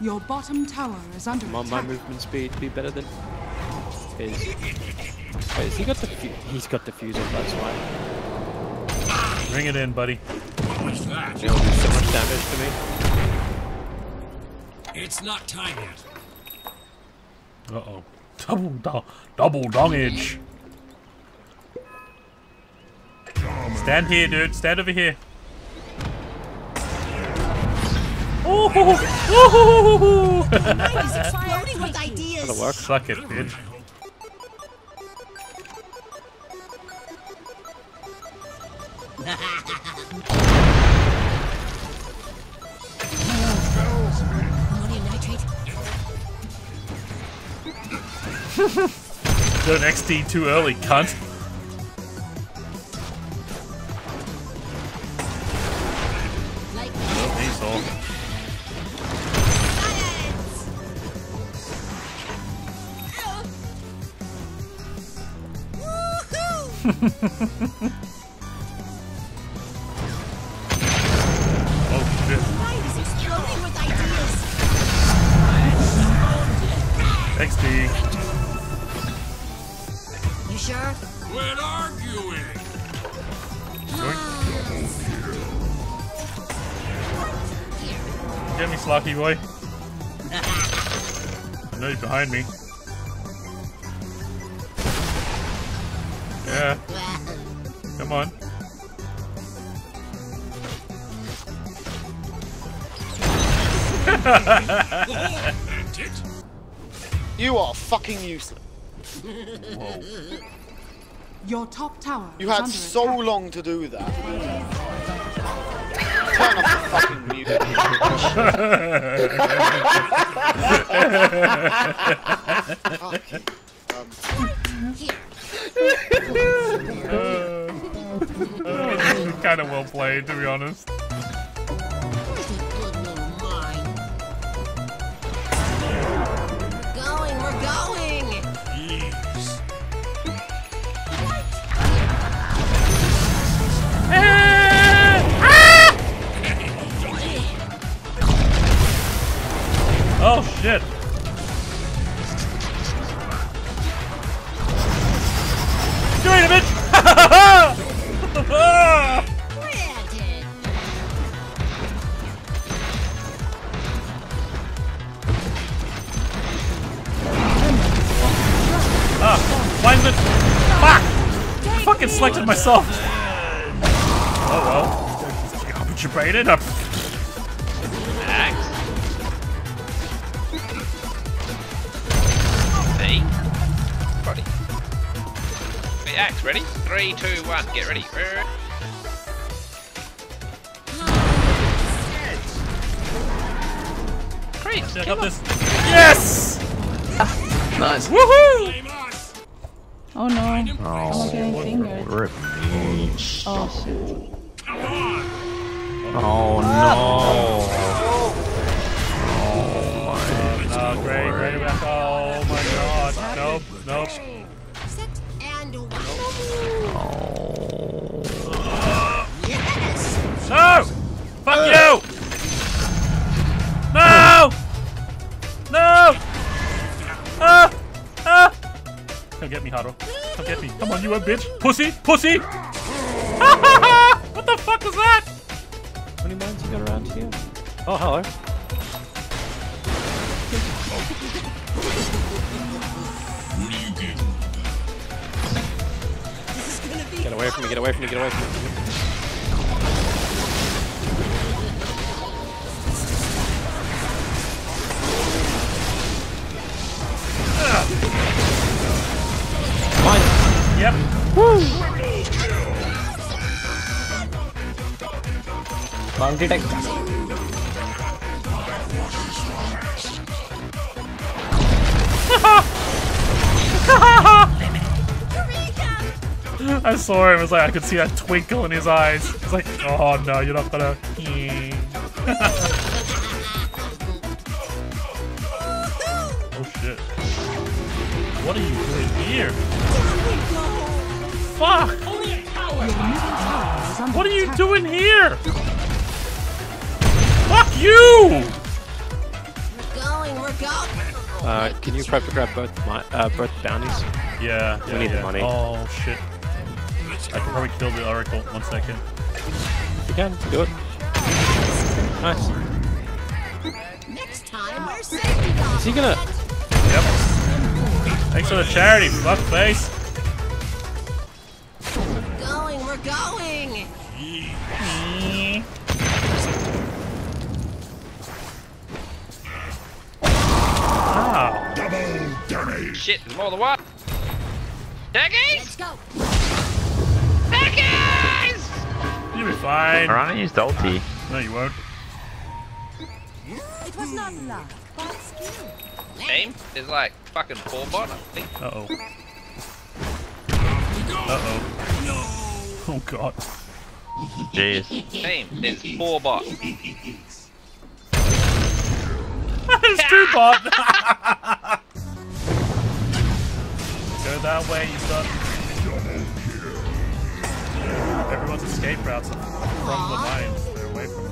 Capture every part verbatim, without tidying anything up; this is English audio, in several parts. Your bottom tower is under attack. Come on, my movement speed be better than his. Wait, has he got the he's got the fuser, that's why. Bring it in, buddy. What was that? He'll do so much damage to me. It's not time yet. Uh oh. Double dong double dongage. Stand here, dude. Stand over here. Oh, oh, oh, oh. Mine is exploding with ideas. That'll work. Suck it, bitch. Don't X D too early, cunt. Oh shit. X D. You sure? Quit arguing. Get me, Slocky boy. I know you're behind me. Yeah. Come on. You are fucking useless. Whoa. Your top tower. You had so attack. long to do that. Turn off the fucking music. Fucking. Um. uh, kind of well played, to be honest. We're going, we're going. Yes. Ah! Ah! Oh shit. Selected myself. Oh well. Arbitrated up. Axe. See? Body. The axe, ready? Three, two, one, get ready. Great. I got this. Yes! Ah, nice. Woohoo! Oh no! Oh, rip me! Oh shit! Oh no! Oh great, great! Oh my god! Nope, nope. Oh! No! Fuck you! No! No! Ah! Ah! Come get me, Haru. Come get me. Come on, you a bitch. Pussy! Pussy! What the fuck was that? How many mines you got around here? Oh, hello. Get away from me, get away from me, get away from me. Yep. Woo! Bounty tech. I saw him, it was like I could see that twinkle in his eyes. It's like, oh no, you're not gonna. Oh shit. What are you doing here? Fuck! What are you doing here? you! We're going, we're going. Uh, can you prep to grab both my, uh, both bounties? Yeah, we yeah, need yeah. the money. Oh shit! I can probably kill the Oracle. One second. You can do it. Nice. Next time we're safe. Is he gonna? Yep. Thanks for the charity, fuckface. We're going. We're going. Yeah. Wow. Double damage. Shit, there's more than what? Daggies? Let's go. Daggies! You'll be fine. Rana used ulti. No, you won't. It was not luck, but skill. Aim is like fucking four bot, I think. Uh oh. Uh oh. No. Oh god. Jeez. Aim is four bot. It's too bot. Go that way, you son. Everyone's escape routes from the mines. They're away from it.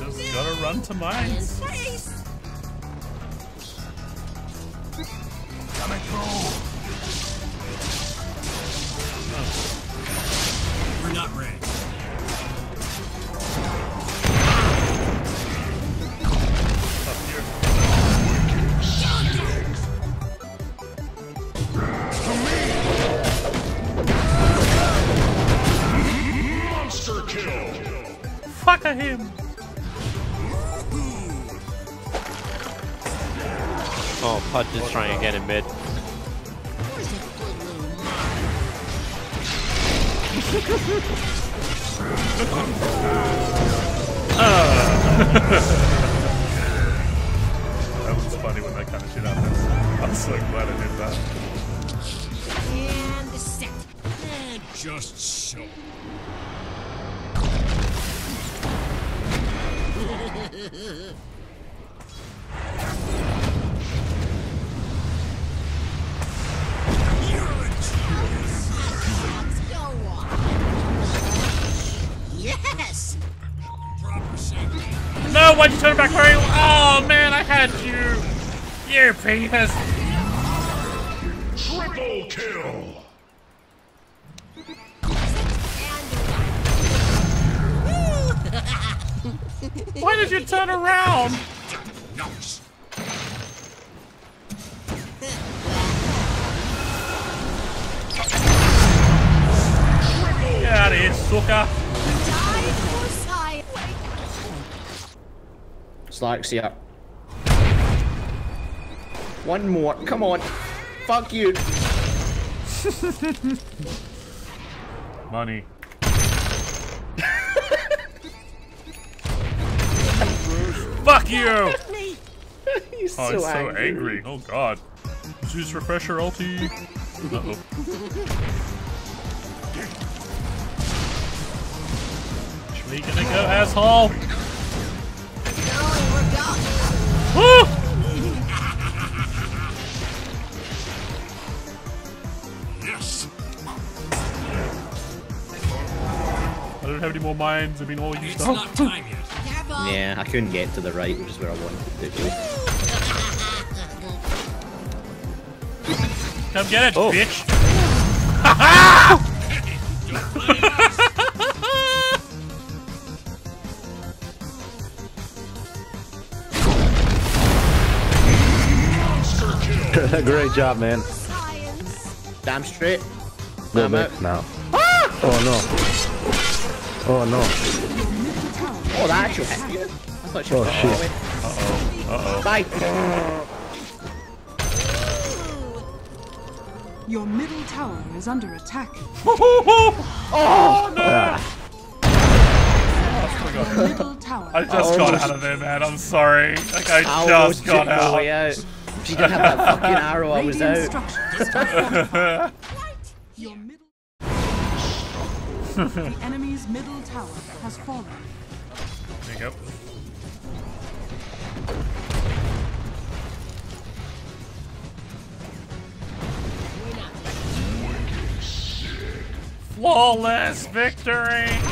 Just gotta run to mines. Gotta go. We're not ready. Monster kill. Fuck him. Oh, Pudge is trying again in mid. uh. That was funny when that kind of shit happens. I'm so glad I did that. And the set. And just so. Yes! No, why'd you turn it back for you? Oh man, I had you! You penis! Triple kill! Why did you turn around? Nice. Get out of here, sucker! Slarks, yeah. One more, come on. Fuck you. Money. Fuck you! He's oh, so, he's so angry. angry. Oh god. Just refresh your ulti. Uh-oh. Where are you gonna go, asshole? Woo! Yes. I don't have any more mines. I mean, all you stuff. Yeah, I couldn't get to the right, which is where I wanted to go. Come get it, oh. bitch! Ha Great job, man. Damn straight. Damn it now. Ah! Oh no. Oh no. Oh, that actually hit you. I thought you were going away. Uh oh. Uh oh. Bye. Your middle tower is under attack. Oh no! Ah. Oh, middle tower. I just I got out of there, man. I'm sorry. Like, I just I got out. out. She didn't have that fucking arrow, I was out. Your middle the enemy's middle tower has fallen. There you go. Flawless victory!